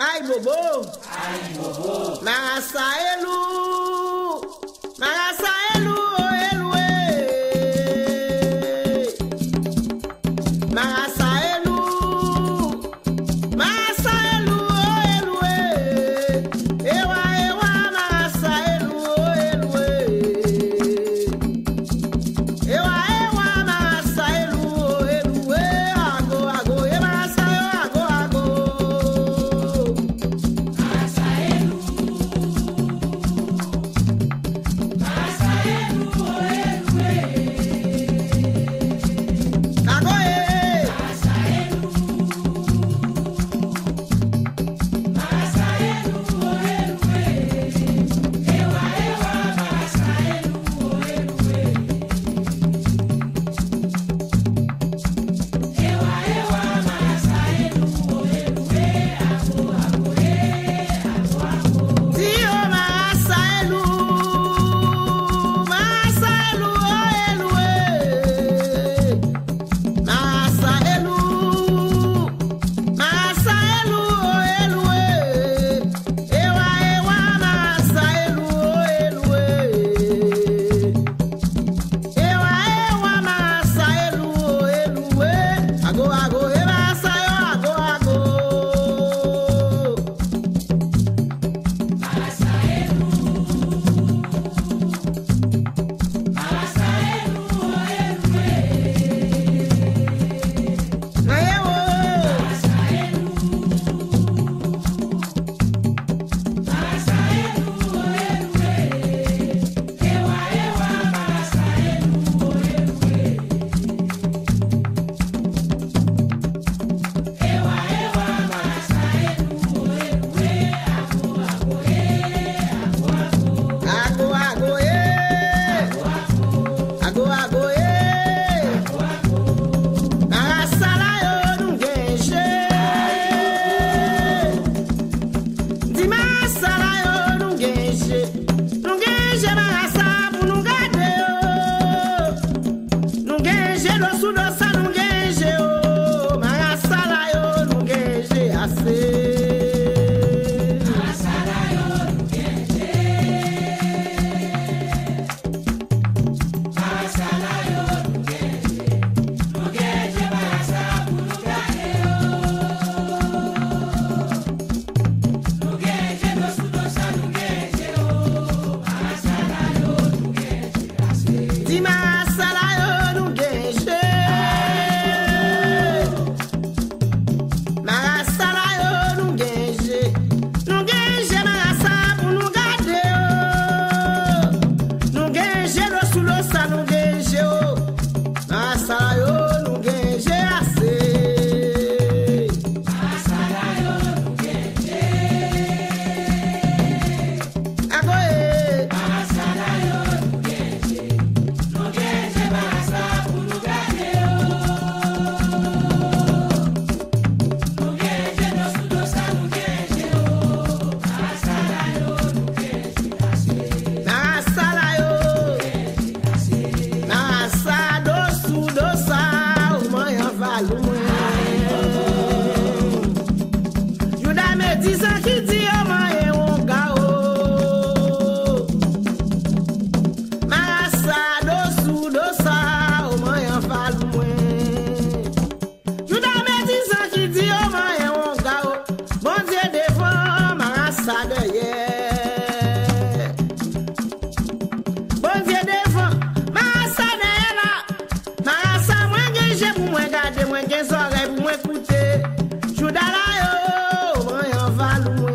Ai bobo, Marasa elu, oh elu, Marasa elu, oh elu, ewa, Marasa elu, oh elu, ewa, Marasa elu, oh elu, ago, Mwen gen zorey pou mwen koute, chou da la yo, mwen yon valou.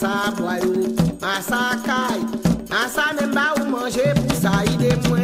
massa boiou, massa caille, massa même ba ou manger pour sair de moi.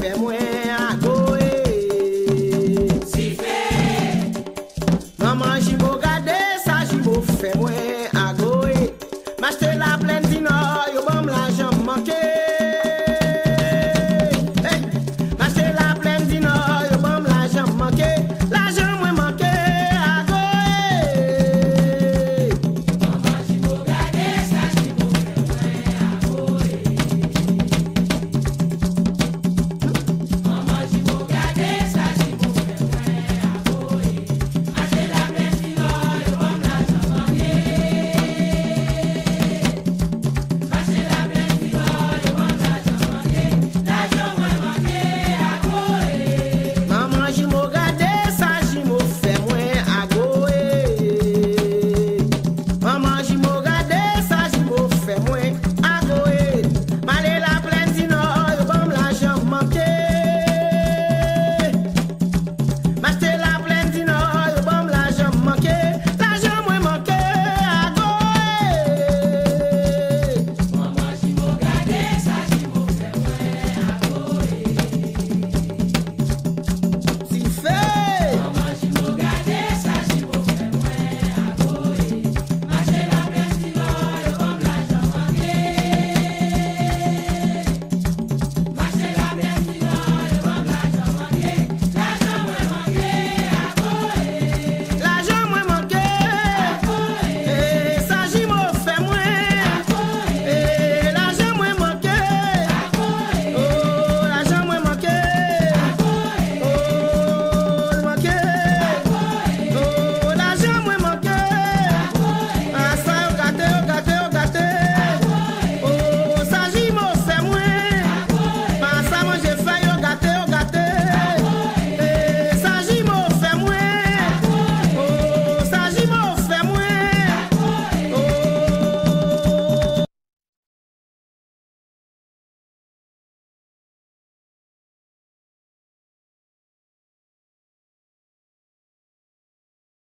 Fais-moi à goé, m'acheter la pleine dino.